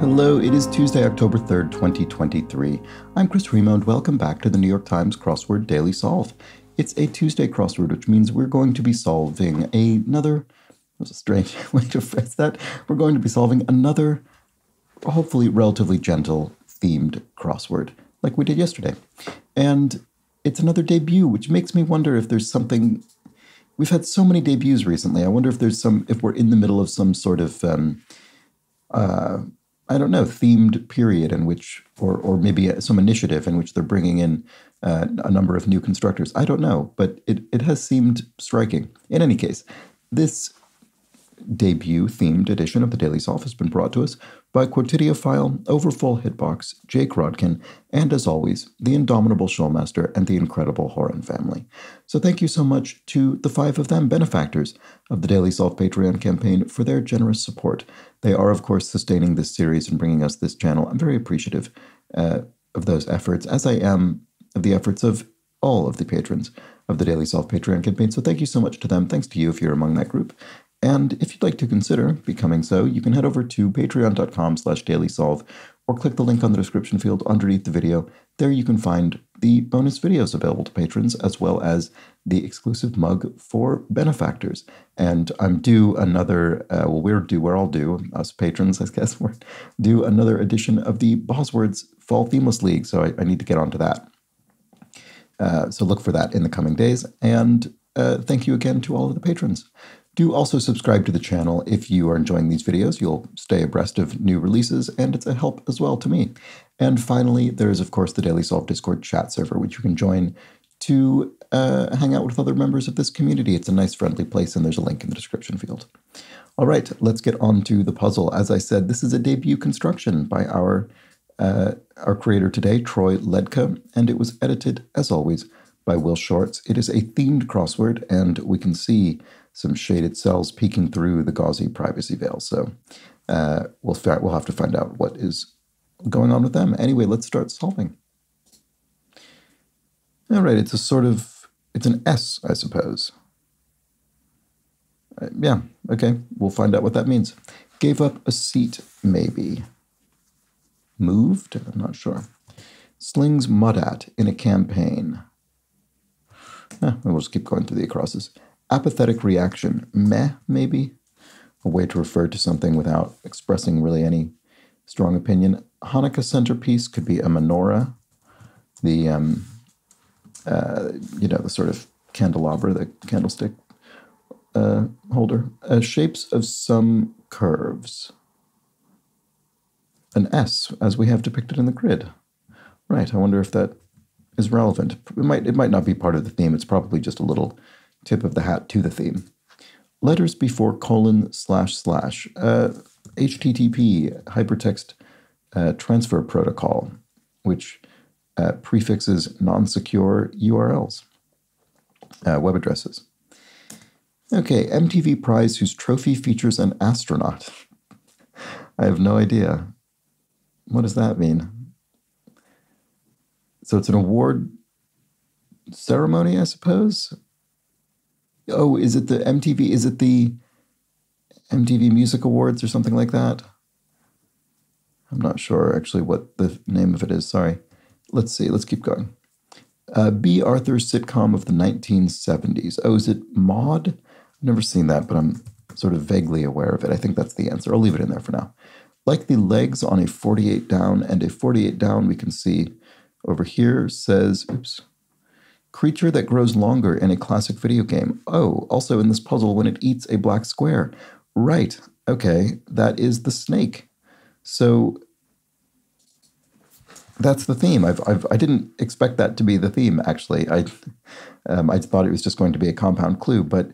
Hello, it is Tuesday, October 3rd, 2023. I'm Chris Remo, and welcome back to the New York Times Crossword Daily Solve. It's a Tuesday crossword, which means we're going to be solving another... That was a strange way to phrase that. We're going to be solving another, hopefully relatively gentle-themed crossword, like we did yesterday. And it's another debut, which makes me wonder if there's something... We've had so many debuts recently. I wonder if there's some... If we're in the middle of some sort of... I don't know, themed period in which, or maybe some initiative in which they're bringing in a number of new constructors. I don't know, but it has seemed striking. In any case, this debut themed edition of the Daily Solve has been brought to us by Quotidiophile, Overfull Hitbox, Jake Rodkin, and as always, the indomitable Shoalmaster and the incredible Horan family. So thank you so much to the five of them, benefactors of the Daily Solve Patreon campaign, for their generous support. They are, of course, sustaining this series and bringing us this channel. I'm very appreciative of those efforts, as I am of the efforts of all of the patrons of the Daily Solve Patreon campaign. So thank you so much to them. Thanks to you if you're among that group. And if you'd like to consider becoming so, you can head over to patreon.com/dailysolve or click the link on the description field underneath the video. There you can find the bonus videos available to patrons, as well as the exclusive mug for benefactors. And I'm due another, us patrons, I guess, we're due another edition of the Boswords Fall Themeless League, so I need to get onto that. So look for that in the coming days. And thank you again to all of the patrons. Do also subscribe to the channel if you are enjoying these videos. You'll stay abreast of new releases, and it's a help as well to me. And finally, there is, of course, the Daily Solve Discord chat server, which you can join to hang out with other members of this community. It's a nice, friendly place, and there's a link in the description field. All right, let's get on to the puzzle. As I said, this is a debut construction by our creator today, Troy Ledka, and it was edited, as always, by Will Shortz. It is a themed crossword, and we can see some shaded cells peeking through the gauzy privacy veil. So we'll have to find out what is going on with them. Anyway, let's start solving. All right, it's a sort of, it's an S, I suppose. Yeah, okay, we'll find out what that means. Gave up a seat, maybe. Moved, I'm not sure. Slings mud at in a campaign. We'll just keep going through the acrosses. Apathetic reaction, meh, maybe? A way to refer to something without expressing really any strong opinion. Hanukkah centerpiece could be a menorah, the, the sort of candelabra, the candlestick holder. Shapes of some curves. An S, as we have depicted in the grid. Right, I wonder if that is relevant. It might not be part of the theme. It's probably just a little tip of the hat to the theme. Letters before :// HTTP, hypertext transfer protocol, which prefixes non-secure URLs, web addresses. Okay, MTV prize whose trophy features an astronaut. I have no idea. What does that mean? So it's an award ceremony, I suppose? Oh, is it the MTV? Is it the MTV Music Awards or something like that? I'm not sure, actually, what the name of it is. Sorry. Let's see. Let's keep going. B. Arthur's sitcom of the 1970s. Oh, is it Maude? I've never seen that, but I'm sort of vaguely aware of it. I think that's the answer. I'll leave it in there for now. Like the legs on a 48 down, and a 48 down we can see over here says... Oops. Creature that grows longer in a classic video game. Oh, also in this puzzle, when it eats a black square. Right, okay, that is the snake. So that's the theme. I didn't expect that to be the theme, actually. I thought it was just going to be a compound clue, but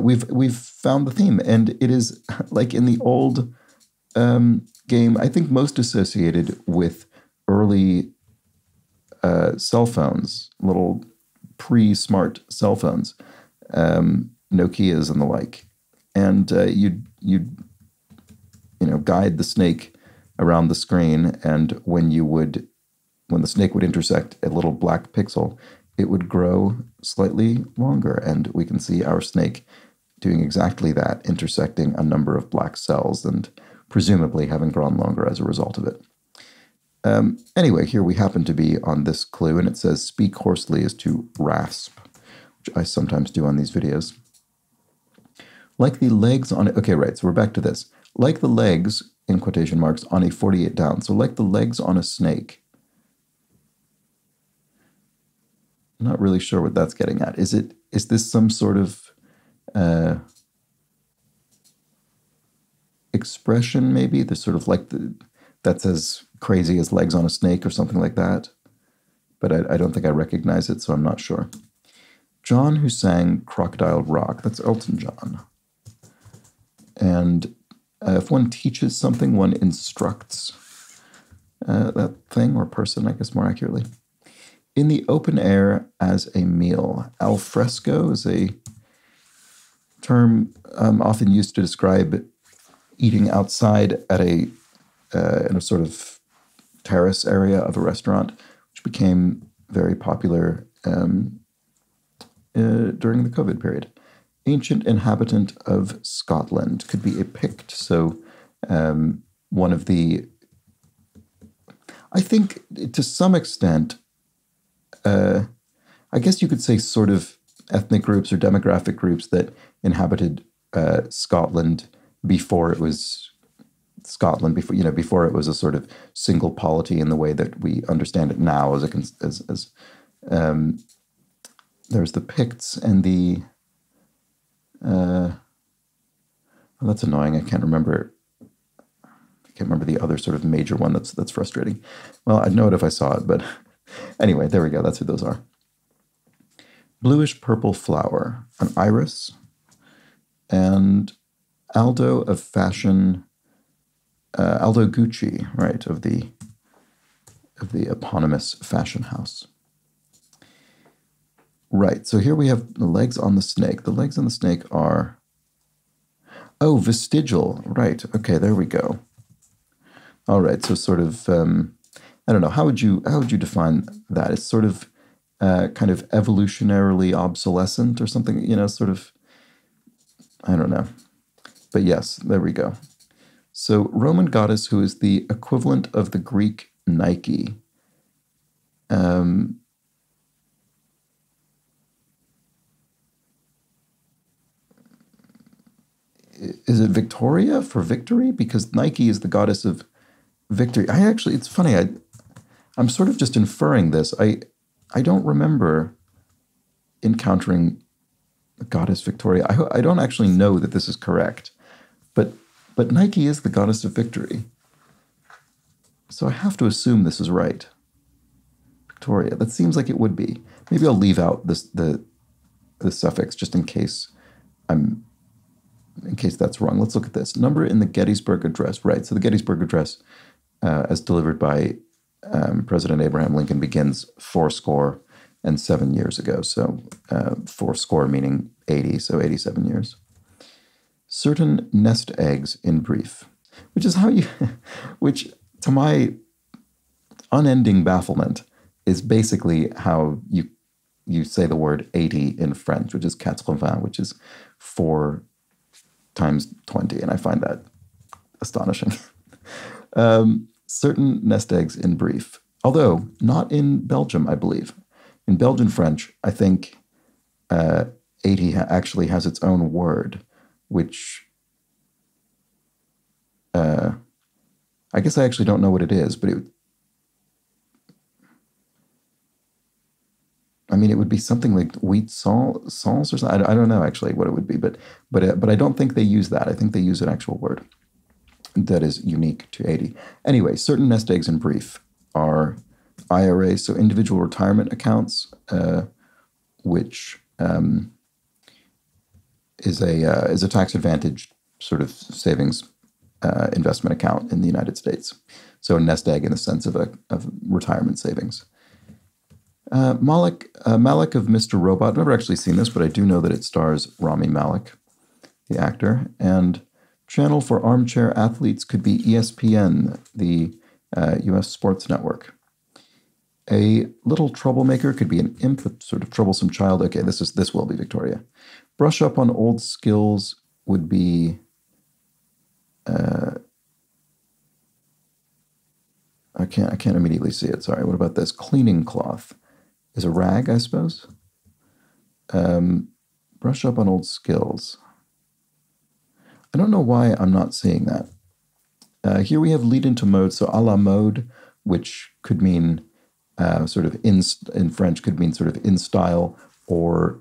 we've found the theme, and it is like in the old game, I think most associated with early cell phones, little... pre-smart cell phones, Nokias and the like, and you'd guide the snake around the screen, and when the snake would intersect a little black pixel, it would grow slightly longer. And we can see our snake doing exactly that, intersecting a number of black cells and presumably having grown longer as a result of it. Anyway, here we happen to be on this clue, and it says speak hoarsely is to rasp, which I sometimes do on these videos. Like the legs on it. Okay, right, so we're back to this. Like the legs, in quotation marks, on a 48 down. So like the legs on a snake. I'm not really sure what that's getting at. Is this some sort of expression, maybe? There's sort of like the, that's as crazy as legs on a snake or something like that. But I don't think I recognize it, so I'm not sure. John, who sang Crocodile Rock, that's Elton John. And if one teaches something, one instructs that thing or person, I guess more accurately. In the open air as a meal. Al fresco is a term often used to describe eating outside at a in a sort of terrace area of a restaurant, which became very popular during the COVID period. Ancient inhabitant of Scotland could be a Pict. So one of the, I think to some extent, I guess you could say sort of ethnic groups or demographic groups that inhabited Scotland before it was Scotland, before, you know, before it was a sort of single polity in the way that we understand it now as a, there's the Picts and the, well, that's annoying. I can't remember the other sort of major one. That's frustrating. Well, I'd know it if I saw it, but anyway, there we go. That's who those are. Bluish purple flower, an iris, and Aldo of fashion, Aldo Gucci, right, of the eponymous fashion house. Right, so here we have the legs on the snake. The legs on the snake are, oh, vestigial, right. Okay, there we go. All right, so sort of, I don't know, how would you define that? It's sort of kind of evolutionarily obsolescent or something, you know, sort of, I don't know. But yes, there we go. So Roman goddess, who is the equivalent of the Greek Nike. Is it Victoria for victory? Because Nike is the goddess of victory. I actually, it's funny. I'm sort of just inferring this. I don't remember encountering the goddess Victoria. I don't actually know that this is correct, but Nike is the goddess of victory. So I have to assume this is right. Victoria, that seems like it would be. Maybe I'll leave out this, the suffix just in case in case that's wrong. Let's look at this. Number in the Gettysburg Address, right? So the Gettysburg Address, as delivered by President Abraham Lincoln, begins 87 years ago. So 80 meaning 80, so 87 years. Certain nest eggs in brief, which is how you, which to my unending bafflement is basically how you say the word 80 in French, which is 80, which is 4 times 20, and I find that astonishing. Certain nest eggs in brief, although not in Belgium, I believe. In Belgian French, I think 80 actually has its own word, which I guess I actually don't know what it is, but it would be something like wheat sans or something. I don't know actually what it would be, but I don't think they use that. I think they use an actual word that is unique to 80. Anyway, certain nest eggs in brief are IRAs, so individual retirement accounts, which is a tax-advantaged sort of savings investment account in the United States. So a nest egg in the sense of retirement savings. Malek of Mr. Robot. I've never actually seen this, but I do know that it stars Rami Malek, the actor. And channel for armchair athletes could be ESPN, the U.S. sports network. A little troublemaker could be an imp, a sort of troublesome child. Okay, this will be Victoria. Brush up on old skills would be... I can't immediately see it. Sorry. What about this? Cleaning cloth is a rag, I suppose. Brush up on old skills. I don't know why I'm not seeing that. Here we have lead into mode. So à la mode, which could mean sort of in French could mean sort of in style or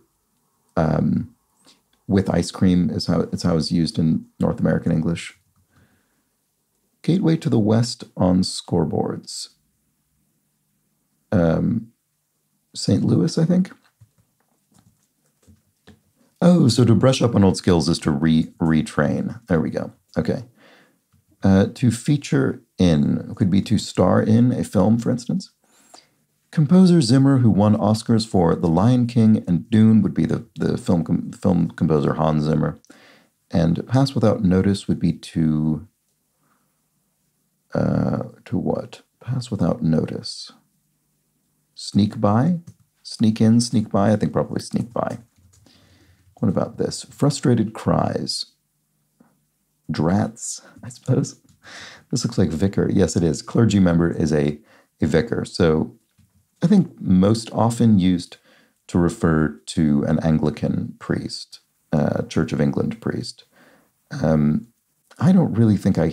with ice cream is how it's used in North American English. Gateway to the West on scoreboards. St. Louis, I think. Oh, so to brush up on old skills is to retrain. There we go. Okay. To feature in could be to star in a film, for instance. Composer Zimmer, who won Oscars for The Lion King and Dune, would be the film composer Hans Zimmer. And pass without notice would be to what? Pass without notice. Sneak by? Sneak in, sneak by? I think probably sneak by. What about this? Frustrated cries. Drats, I suppose. This looks like vicar. Yes, it is. Clergy member is a vicar. So I think most often used to refer to an Anglican priest, Church of England priest. I don't really think I...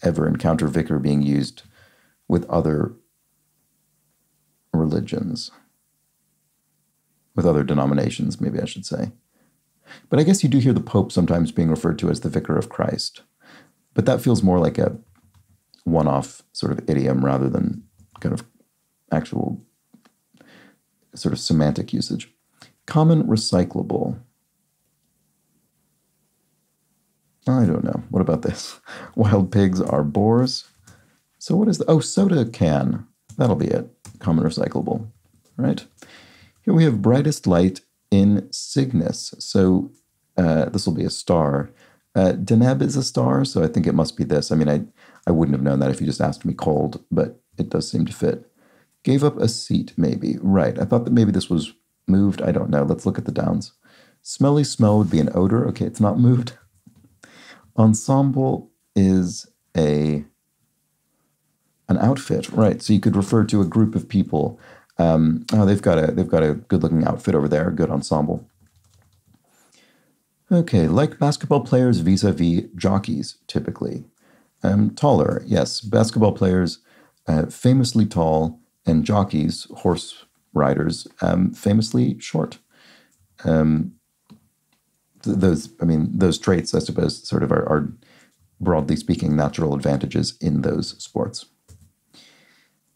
ever encounter vicar being used with other religions, with other denominations, maybe I should say. But I guess you do hear the Pope sometimes being referred to as the Vicar of Christ. But that feels more like a one-off sort of idiom rather than kind of actual sort of semantic usage. Common recyclable. I don't know. What about this? Wild pigs are boars. So what is the... Oh, soda can. That'll be it. Common recyclable, right? Here we have brightest light in Cygnus. So this will be a star. Deneb is a star, so I think it must be this. I mean, I wouldn't have known that if you just asked me cold, but it does seem to fit. Gave up a seat, maybe. Right. I thought that maybe this was moved. I don't know. Let's look at the downs. Smelly smell would be an odor. Okay, it's not moved. Ensemble is an outfit, right? So you could refer to a group of people. Oh, they've got a good-looking outfit over there. Good ensemble. Okay, like basketball players vis-a-vis jockeys, typically. Taller, yes. Basketball players, famously tall, and jockeys, horse riders, famously short. Those traits, I suppose, sort of are broadly speaking natural advantages in those sports.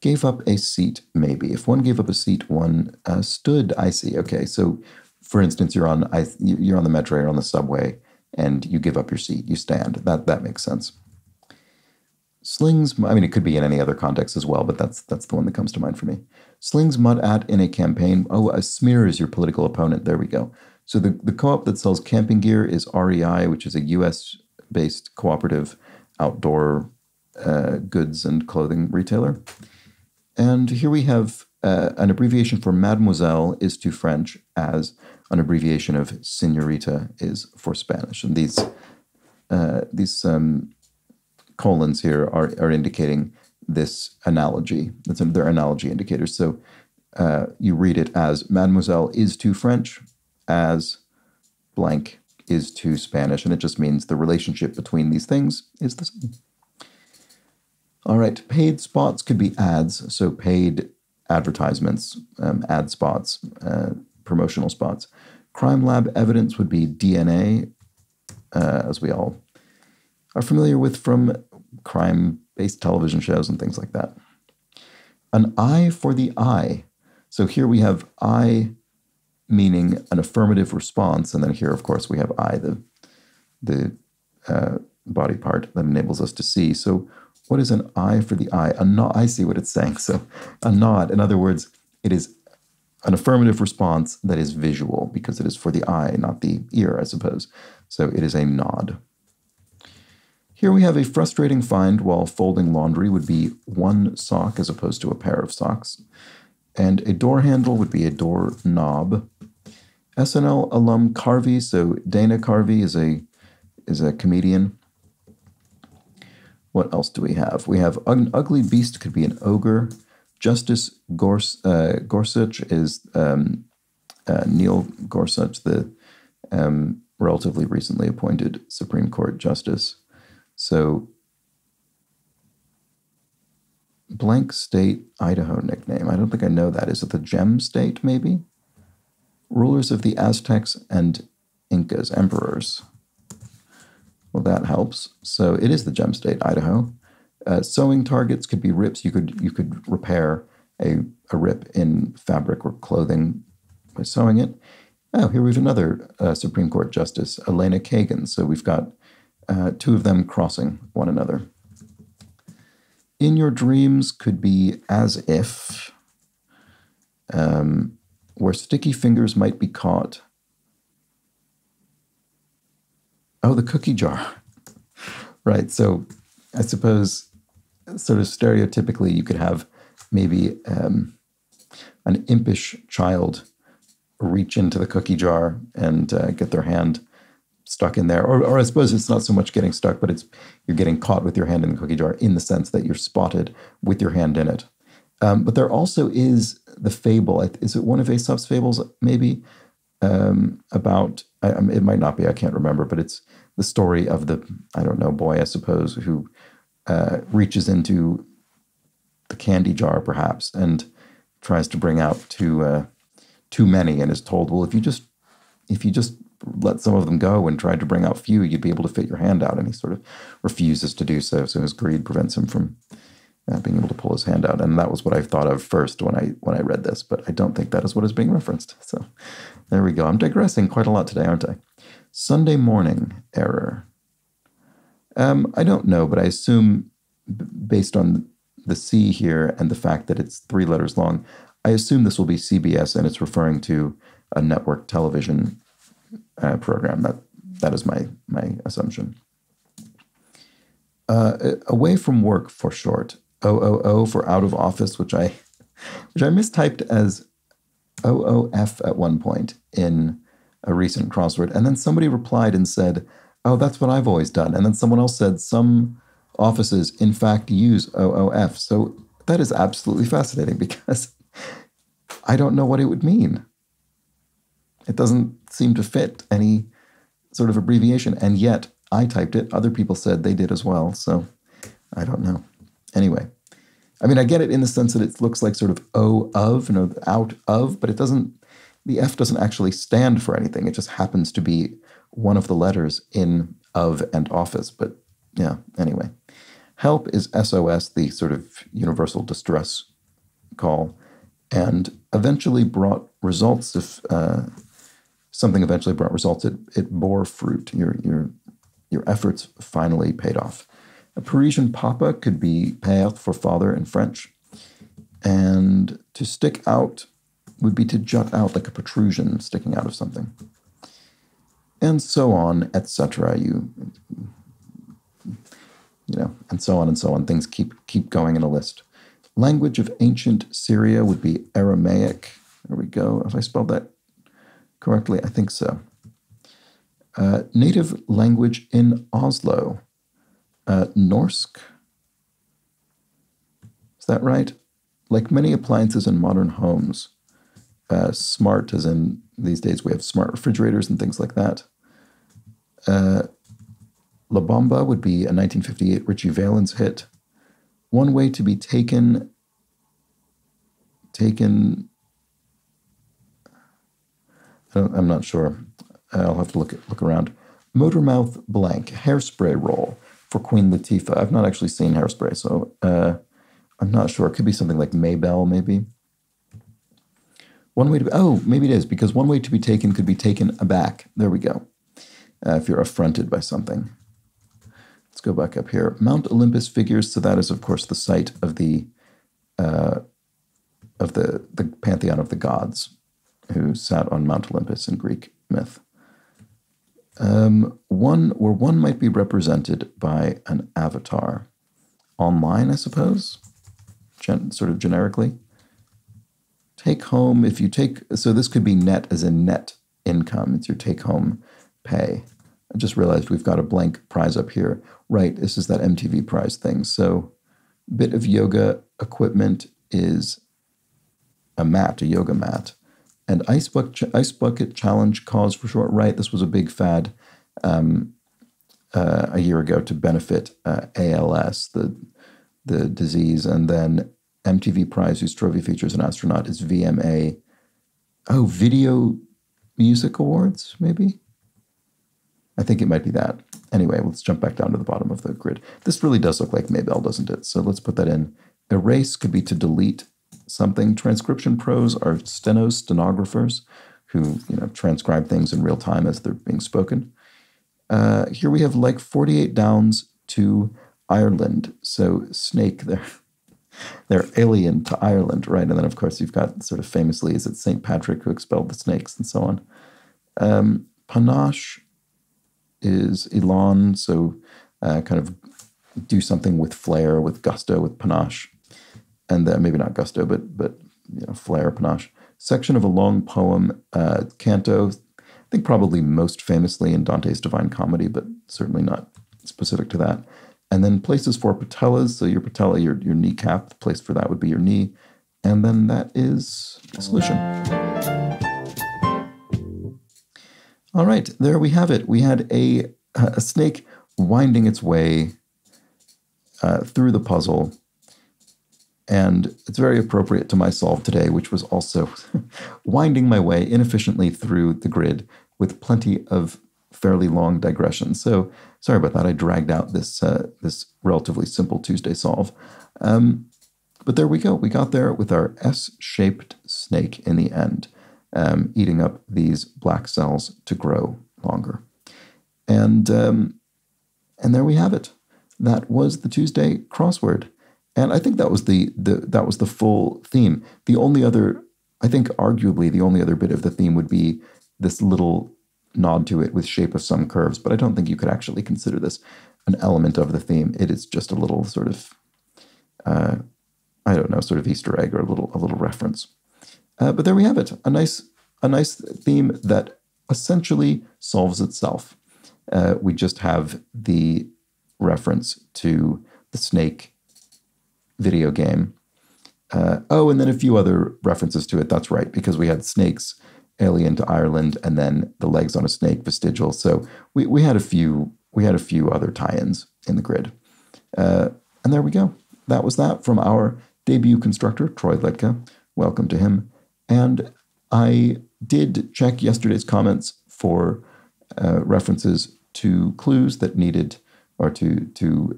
Gave up a seat, maybe. If one gave up a seat, one stood. I see. Okay, so for instance, you're on the metro, you're on the subway, and you give up your seat. You stand. That makes sense. Slings. I mean, it could be in any other context as well, but that's the one that comes to mind for me. Slings mud at in a campaign. Oh, a smear is your political opponent. There we go. So the co-op that sells camping gear is REI, which is a U.S.-based cooperative outdoor goods and clothing retailer. And here we have an abbreviation for mademoiselle is to French as an abbreviation of señorita is for Spanish. And these colons here are indicating this analogy. They're analogy indicators. So you read it as mademoiselle is to French as blank is to Spanish, and it just means the relationship between these things is the same. All right, paid spots could be ads, so paid advertisements, ad spots, promotional spots. Crime lab evidence would be DNA, as we all are familiar with from crime-based television shows and things like that. An eye for the eye. So here we have eye... meaning an affirmative response. And then here, of course, we have eye, the body part that enables us to see. So what is an eye for the eye? A nod. I see what it's saying. So a nod. In other words, it is an affirmative response that is visual because it is for the eye, not the ear, I suppose. So it is a nod. Here we have a frustrating find while folding laundry would be one sock as opposed to a pair of socks. And a door handle would be a door knob. SNL alum Carvey, so Dana Carvey is a comedian. What else do we have? We have an ugly beast could be an ogre. Justice Gorsuch is Neil Gorsuch, the relatively recently appointed Supreme Court Justice. So blank state Idaho nickname. I don't think I know that. Is it the Gem State maybe? Rulers of the Aztecs and Incas, emperors. Well, that helps. So it is the Gem State, Idaho. Sewing targets could be rips. You could repair a rip in fabric or clothing by sewing it. Oh, here we have another Supreme Court Justice, Elena Kagan. So we've got two of them crossing one another. In your dreams could be as if, where sticky fingers might be caught. Oh, the cookie jar. Right, so I suppose sort of stereotypically you could have maybe an impish child reach into the cookie jar and get their hand stuck in there. Or I suppose it's not so much getting stuck, but it's you're getting caught with your hand in the cookie jar in the sense that you're spotted with your hand in it. But there also is the fable. Is it one of Aesop's fables maybe? About, it might not be, I can't remember, but it's the story of the, I don't know, boy, I suppose, who reaches into the candy jar, perhaps, and tries to bring out too many and is told, well, if you just let some of them go and tried to bring out few, you'd be able to fit your hand out. And he sort of refuses to do so. So his greed prevents him from being able to pull his hand out. And that was what I thought of first when I read this, but I don't think that is what is being referenced. So there we go. I'm digressing quite a lot today, aren't I? Sunday morning error. I don't know, but I assume based on the C here and the fact that it's three letters long, I assume this will be CBS and it's referring to a network television program. That is my assumption. Away from work for short. OOO for out of office, which I mistyped as OOF at one point in a recent crossword. And then somebody replied and said, oh, that's what I've always done. And then someone else said some offices, in fact, use OOF. So that is absolutely fascinating because I don't know what it would mean. It doesn't seem to fit any sort of abbreviation. And yet I typed it. Other people said they did as well. So I don't know. Anyway, I mean, I get it in the sense that it looks like sort of O of, you know, out of, but it doesn't, the F doesn't actually stand for anything. It just happens to be one of the letters in of and office. But yeah, anyway, help is SOS, the sort of universal distress call, and eventually brought results. If something eventually brought results, it bore fruit. Your efforts finally paid off. A Parisian papa could be père for father in French. And to stick out would be to jut out like a protrusion sticking out of something. And so on, etc. You know, and so on and so on. Things keep going in a list. Language of ancient Syria would be Aramaic. There we go. Have I spelled that correctly? I think so. Native language in Oslo. Norsk? Is that right? Like many appliances in modern homes, smart as in these days we have smart refrigerators and things like that. La Bamba would be a 1958 Ritchie Valens hit. One way to be taken, I'm not sure. I'll have to look around. Motormouth blank, hairspray roll. For Queen Latifah. I've not actually seen Hairspray, so I'm not sure. It could be something like Maybell, maybe. One way to... Oh, maybe it is, because one way to be taken could be taken aback. There we go. If you're affronted by something. Let's go back up here. Mount Olympus figures, so that is, of course, the site of the pantheon of the gods who sat on Mount Olympus in Greek myth. One might be represented by an avatar. Online, I suppose, sort of generically. Take home, if you take, so this could be net as in net income. It's your take home pay. I just realized we've got a blank prize up here. Right, this is that MTV prize thing. So bit of yoga equipment is a mat, a yoga mat. And ice bucket challenge calls for short, right? This was a big fad a year ago to benefit ALS, the disease. And then MTV Prize, whose trophy features an astronaut, is VMA. Oh, Video Music Awards, maybe? I think it might be that. Anyway, let's jump back down to the bottom of the grid. This really does look like Maybell, doesn't it? So let's put that in. Erase could be to delete something. Transcription pros are stenos, stenographers, who transcribe things in real time as they're being spoken. Here we have like 48 downs to Ireland. So snake, they're alien to Ireland, right? And then, of course, you've got sort of famously, is it St. Patrick who expelled the snakes and so on? Panache is elan, so kind of do something with flair, with gusto, with panache. And then maybe not gusto, but flair, panache. Section of a long poem, canto, I think probably most famously in Dante's Divine Comedy, but certainly not specific to that. And then places for patellas, so your patella, your kneecap, the place for that would be your knee. And then that is the solution. All right, there we have it. We had a snake winding its way through the puzzle. And it's very appropriate to my solve today, which was also winding my way inefficiently through the grid with plenty of fairly long digressions. So sorry about that. I dragged out this this relatively simple Tuesday solve. But there we go. We got there with our S-shaped snake in the end, eating up these black cells to grow longer. And there we have it. That was the Tuesday crossword. And I think that was the full theme. The only other, I think arguably the only other bit of the theme would be this little nod to it with shape of some curves, but I don't think you could actually consider this an element of the theme. It is just a little sort of, sort of Easter egg or a little reference. But there we have it, a nice theme that essentially solves itself. We just have the reference to the snake video game. And then a few other references to it. That's right, because we had snakes, alien to Ireland, and then the legs on a snake, vestigial. So we had a few other tie-ins in the grid. And there we go. That was that from our debut constructor, Troy Litka. Welcome to him. And I did check yesterday's comments for references to clues that needed, or to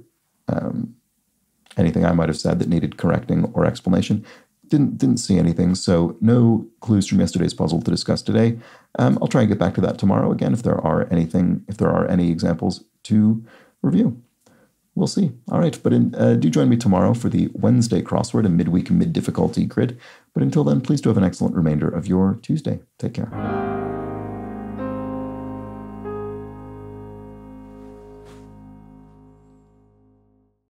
anything I might have said that needed correcting or explanation. Didn't see anything, so no clues from yesterday's puzzle to discuss today. I'll try and get back to that tomorrow again if there are any examples to review. We'll see. All right, but do join me tomorrow for the Wednesday crossword, a midweek mid-difficulty grid. But until then, please do have an excellent remainder of your Tuesday. Take care.